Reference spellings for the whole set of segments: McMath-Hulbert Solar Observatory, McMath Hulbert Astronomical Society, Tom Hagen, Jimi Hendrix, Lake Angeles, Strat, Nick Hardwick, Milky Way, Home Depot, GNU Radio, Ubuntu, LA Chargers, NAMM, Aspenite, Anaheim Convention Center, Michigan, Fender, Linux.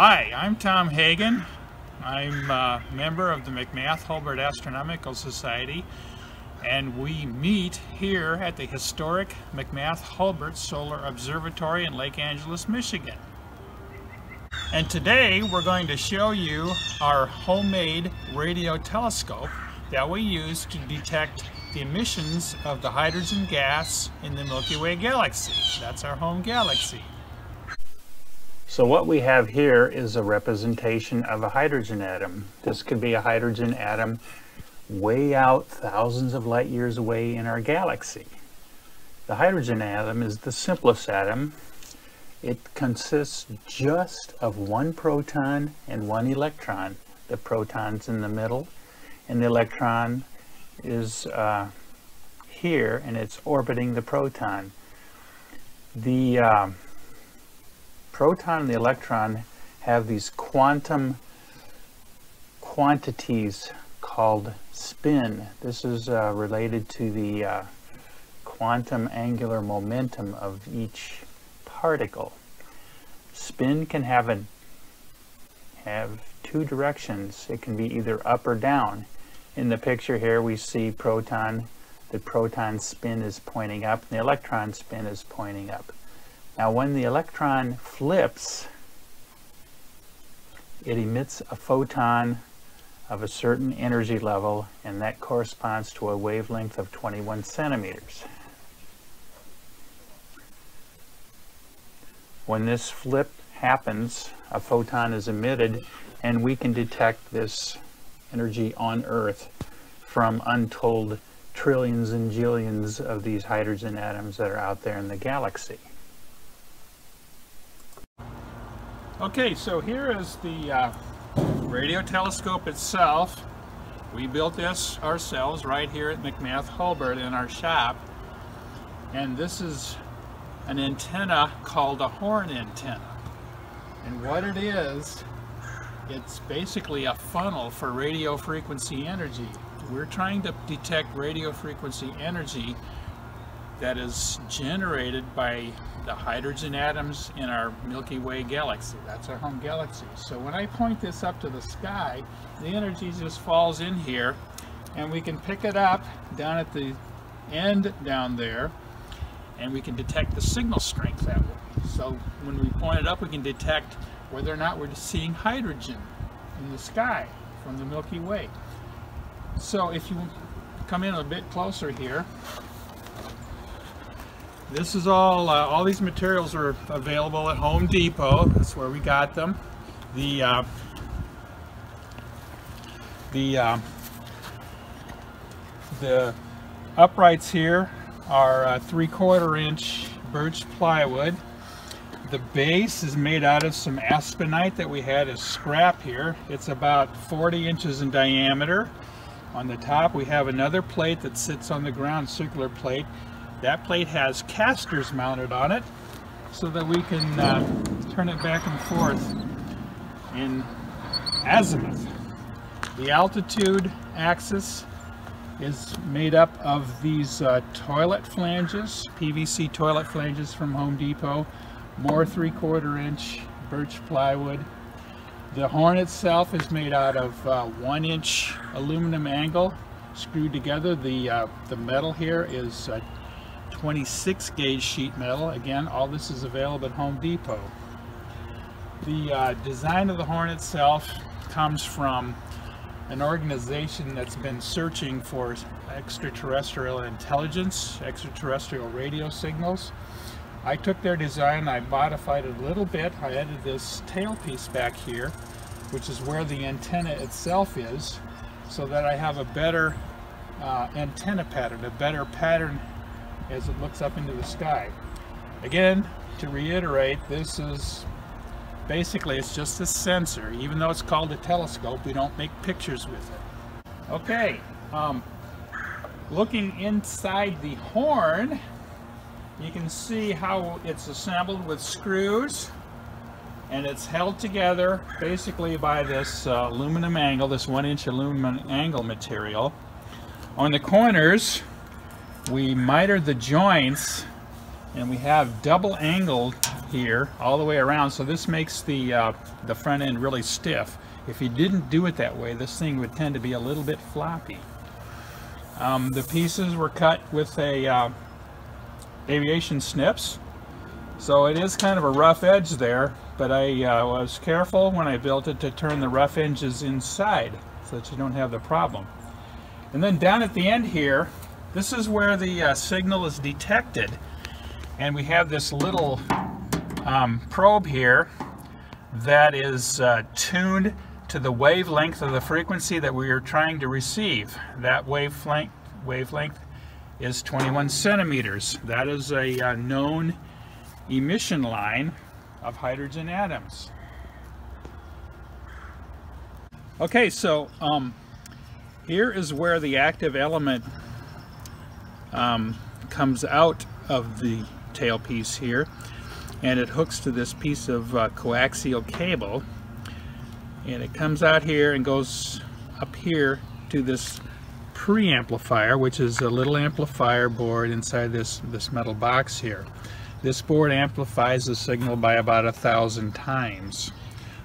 Hi, I'm Tom Hagen. I'm a member of the McMath-Hulbert Astronomical Society, and we meet here at the historic McMath-Hulbert Solar Observatory in Lake Angeles, Michigan. And today we're going to show you our homemade radio telescope that we use to detect the emissions of the hydrogen gas in the Milky Way galaxy. That's our home galaxy. So what we have here is a representation of a hydrogen atom. This could be a hydrogen atom way out thousands of light years away in our galaxy. The hydrogen atom is the simplest atom. It consists just of one proton and one electron. The proton's in the middle and the electron is here, and it's orbiting the proton. The proton and the electron have these quantum quantities called spin. This is related to the quantum angular momentum of each particle. Spin can have two directions. It can be either up or down. In the picture here we see proton. The proton spin is pointing up and the electron spin is pointing up. Now when the electron flips, it emits a photon of a certain energy level, and that corresponds to a wavelength of 21 centimeters. When this flip happens, a photon is emitted, and we can detect this energy on Earth from untold trillions and jillions of these hydrogen atoms that are out there in the galaxy. Okay, so here is the radio telescope itself. We built this ourselves right here at McMath-Hulbert in our shop, and this is an antenna called a horn antenna. And what it is, it's basically a funnel for radio frequency energy. We're trying to detect radio frequency energy that is generated by the hydrogen atoms in our Milky Way galaxy. That's our home galaxy. So when I point this up to the sky, the energy just falls in here, and we can pick it up down at the end down there, and we can detect the signal strength that way. So when we point it up, we can detect whether or not we're seeing hydrogen in the sky from the Milky Way. So if you come in a bit closer here, this is all these materials are available at Home Depot. That's where we got them. The uprights here are 3/4 inch birch plywood. The base is made out of some aspenite that we had as scrap here. It's about 40 inches in diameter. On the top we have another plate that sits on the ground, circular plate. That plate has casters mounted on it so that we can turn it back and forth in azimuth. The altitude axis is made up of these toilet flanges, PVC toilet flanges from Home Depot, more 3/4 inch birch plywood. The horn itself is made out of 1 inch aluminum angle screwed together. The metal here is 26 gauge sheet metal. Again, all this is available at Home Depot. The design of the horn itself comes from an organization that's been searching for extraterrestrial intelligence, extraterrestrial radio signals. I took their design, I modified it a little bit. I added this tailpiece back here, which is where the antenna itself is, so that I have a better antenna pattern, a better pattern as it looks up into the sky. Again, to reiterate, this is basically, it's just a sensor. Even though it's called a telescope, we don't make pictures with it. Okay, looking inside the horn, you can see how it's assembled with screws, and it's held together basically by this aluminum angle, this 1 inch aluminum angle material. On the corners, we mitered the joints, and we have double angled here all the way around, so this makes the front end really stiff. If you didn't do it that way, this thing would tend to be a little bit floppy. The pieces were cut with a aviation snips, so it is kind of a rough edge there, but I was careful when I built it to turn the rough edges inside so that you don't have the problem. And then down at the end here, this is where the signal is detected, and we have this little probe here that is tuned to the wavelength of the frequency that we are trying to receive. That wavelength is 21 centimeters. That is a known emission line of hydrogen atoms. Okay, so here is where the active element comes out of the tailpiece here, and it hooks to this piece of coaxial cable, and it comes out here and goes up here to this preamplifier, which is a little amplifier board inside this metal box here. This board amplifies the signal by about 1,000 times.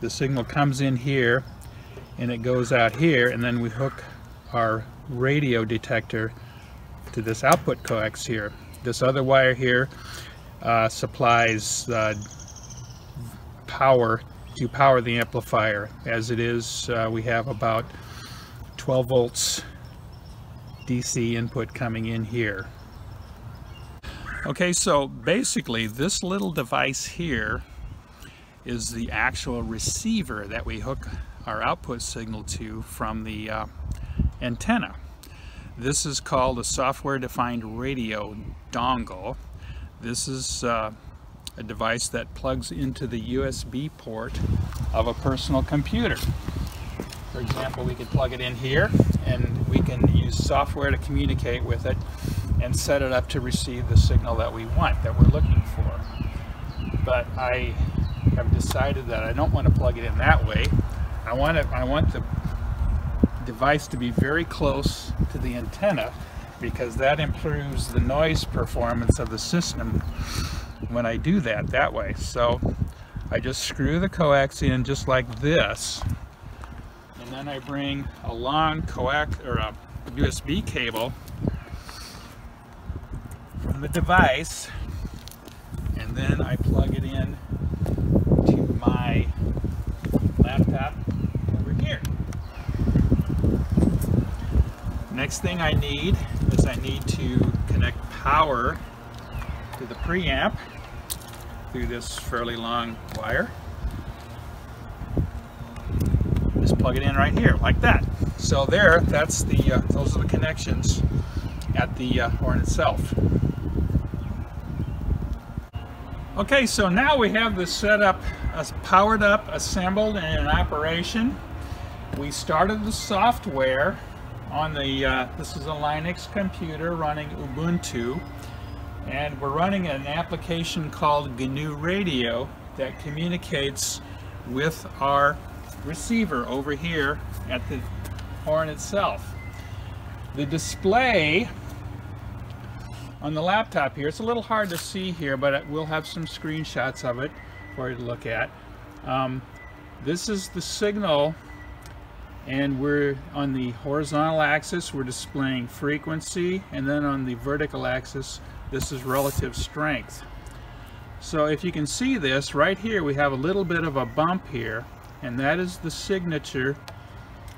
The signal comes in here and it goes out here, and then we hook our radio detector to this output coax here. This other wire here supplies power to power the amplifier. As it is, we have about 12 volts DC input coming in here. Okay, so basically this little device here is the actual receiver that we hook our output signal to from the antenna. This is called a software-defined radio dongle. This is a device that plugs into the USB port of a personal computer. For example, we could plug it in here, and we can use software to communicate with it and set it up to receive the signal that we want, that we're looking for. But I have decided that I don't want to plug it in that way. I want the device to be very close to the antenna, because that improves the noise performance of the system when I do that way. So I just screw the coax in just like this, and then I bring a long coax or a USB cable from the device, and then I plug it in to my laptop over here. Next thing I need is I need to connect power to the preamp through this fairly long wire. Just plug it in right here like that. So there, that's the those are the connections at the horn itself. Okay, so now we have this set up, powered up, assembled, and in operation. We started the software on the, this is a Linux computer running Ubuntu, and we're running an application called GNU Radio that communicates with our receiver over here at the horn itself. The display on the laptop here, it's a little hard to see here, but we'll have some screenshots of it for you to look at. This is the signal, and we're on the horizontal axis, we're displaying frequency, and then on the vertical axis, this is relative strength. So if you can see this, right here we have a little bit of a bump here, and that is the signature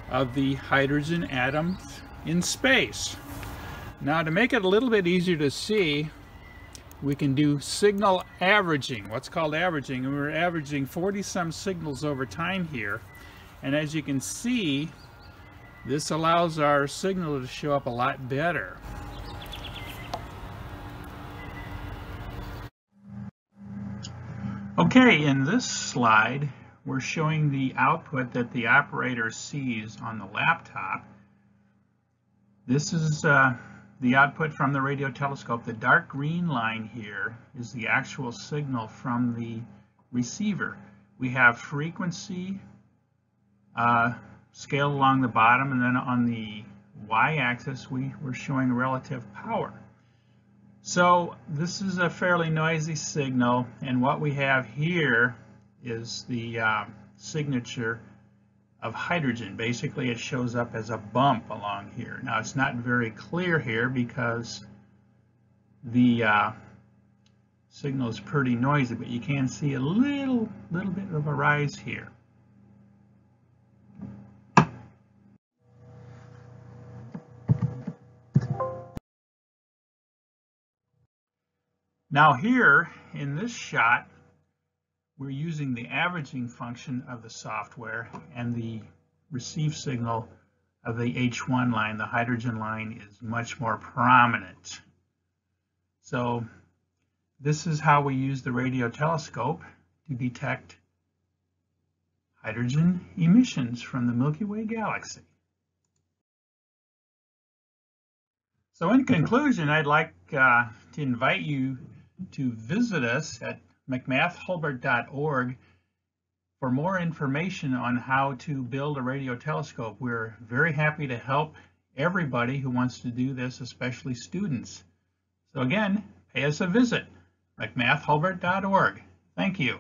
of the hydrogen atoms in space. Now, to make it a little bit easier to see, we can do signal averaging, what's called averaging, and we're averaging 40-some signals over time here. And as you can see, this allows our signal to show up a lot better. Okay, in this slide, we're showing the output that the operator sees on the laptop. This is the output from the radio telescope. The dark green line here is the actual signal from the receiver. We have frequency, scale along the bottom, and then on the y-axis we're showing relative power. So this is a fairly noisy signal, and what we have here is the signature of hydrogen. Basically, it shows up as a bump along here. Now, it's not very clear here because the signal is pretty noisy, but you can see a little bit of a rise here. Now here, in this shot, we're using the averaging function of the software, and the receive signal of the H1 line, the hydrogen line, is much more prominent. So this is how we use the radio telescope to detect hydrogen emissions from the Milky Way galaxy. So in conclusion, I'd like to invite you to visit us at McMath-Hulbert.org for more information on how to build a radio telescope. We're very happy to help everybody who wants to do this, especially students. So again, pay us a visit, McMath-Hulbert.org. Thank you.